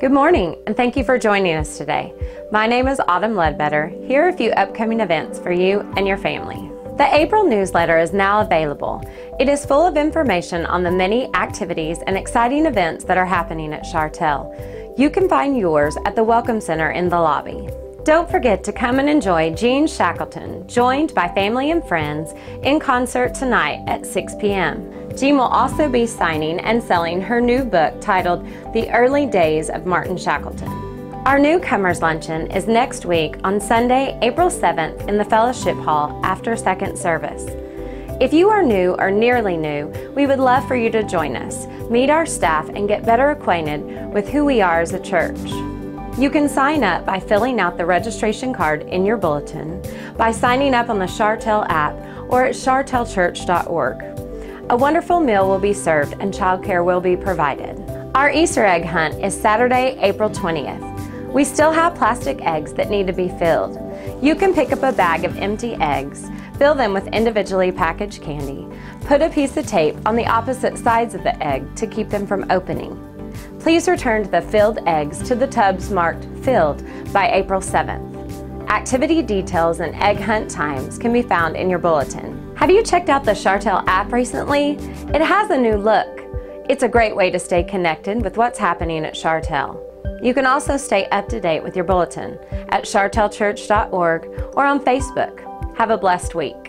Good morning, and thank you for joining us today. My name is Autumn Ledbetter. Here are a few upcoming events for you and your family. The April newsletter is now available. It is full of information on the many activities and exciting events that are happening at Shartel. You can find yours at the Welcome Center in the lobby. Don't forget to come and enjoy Jean Shackleton, joined by family and friends, in concert tonight at 6 p.m. Jean will also be signing and selling her new book titled The Early Days of Martin Shackleton. Our Newcomers Luncheon is next week on Sunday, April 7th in the Fellowship Hall after second service. If you are new or nearly new, we would love for you to join us, meet our staff, and get better acquainted with who we are as a church. You can sign up by filling out the registration card in your bulletin, by signing up on the Shartel app, or at shartelchurch.org. A wonderful meal will be served and childcare will be provided. Our Easter egg hunt is Saturday, April 20th. We still have plastic eggs that need to be filled. You can pick up a bag of empty eggs, fill them with individually packaged candy, put a piece of tape on the opposite sides of the egg to keep them from opening. Please return the filled eggs to the tubs marked filled by April 7th. Activity details and egg hunt times can be found in your bulletin. Have you checked out the Shartel app recently? It has a new look. It's a great way to stay connected with what's happening at Shartel. You can also stay up to date with your bulletin at shartelchurch.org or on Facebook. Have a blessed week.